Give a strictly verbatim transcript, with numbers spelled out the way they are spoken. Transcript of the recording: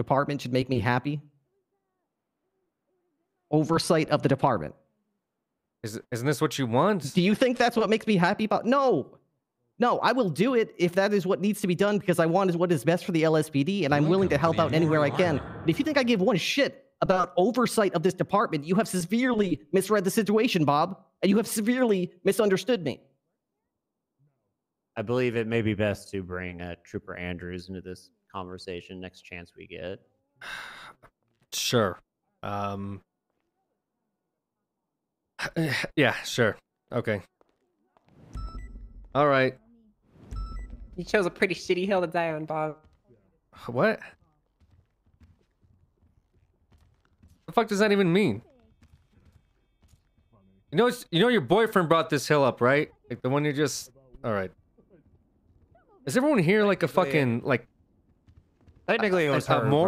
department should make me happy. Oversight of the department. Is, isn't this what you want? Do you think that's what makes me happy about? No, no, I will do it if that is what needs to be done, because I want is what is best for the L S P D, and I'm willing to help out anywhere I can. But if you think I give one shit about oversight of this department, you have severely misread the situation, Bob, and you have severely misunderstood me. I believe it may be best to bring uh, Trooper Andrews into this conversation next chance we get. Sure. Um... Yeah, sure. Okay. All right. You chose a pretty shitty hill to die on, Bob. What? The fuck does that even mean? You know, it's, you know, your boyfriend brought this hill up, right? Like the one you just. All right. Is everyone here like a fucking like? Technically, it was her.